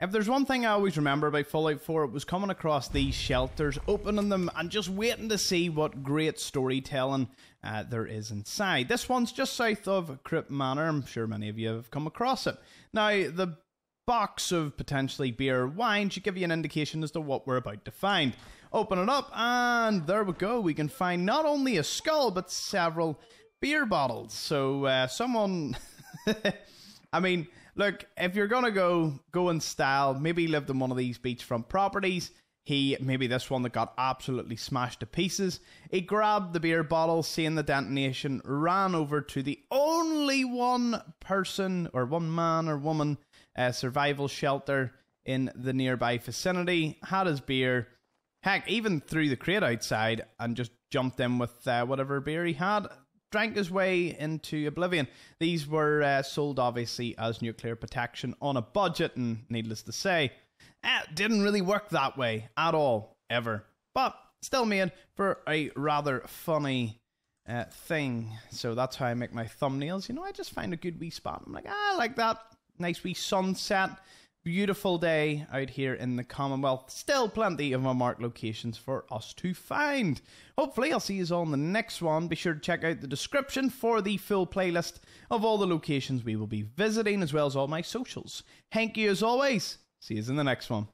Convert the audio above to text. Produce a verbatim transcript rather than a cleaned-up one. If there's one thing I always remember about Fallout four, it was coming across these shelters, opening them, and just waiting to see what great storytelling uh, there is inside. This one's just south of Crypt Manor. I'm sure many of you have come across it. Now, the box of potentially beer or wine should give you an indication as to what we're about to find. Open it up, and there we go. We can find not only a skull, but several beer bottles. So, uh, someone... I mean... Look, if you're going to go, go in style, maybe he lived in one of these beachfront properties. He, maybe this one that got absolutely smashed to pieces. He grabbed the beer bottle, seeing the detonation, ran over to the only one person, or one man or woman, uh, survival shelter in the nearby vicinity, had his beer, heck, even threw the crate outside, and just jumped in with uh, whatever beer he had. Drank his way into oblivion. These were uh, sold, obviously, as nuclear protection on a budget, and needless to say, it didn't really work that way at all, ever. But still made for a rather funny uh, thing. So that's how I make my thumbnails. You know, I just find a good wee spot. I'm like, ah, I like that. Nice wee sunset. Beautiful day out here in the Commonwealth. Still plenty of unmarked locations for us to find. Hopefully, I'll see you all in the next one. Be sure to check out the description for the full playlist of all the locations we will be visiting, as well as all my socials. Thank you as always. See you in the next one.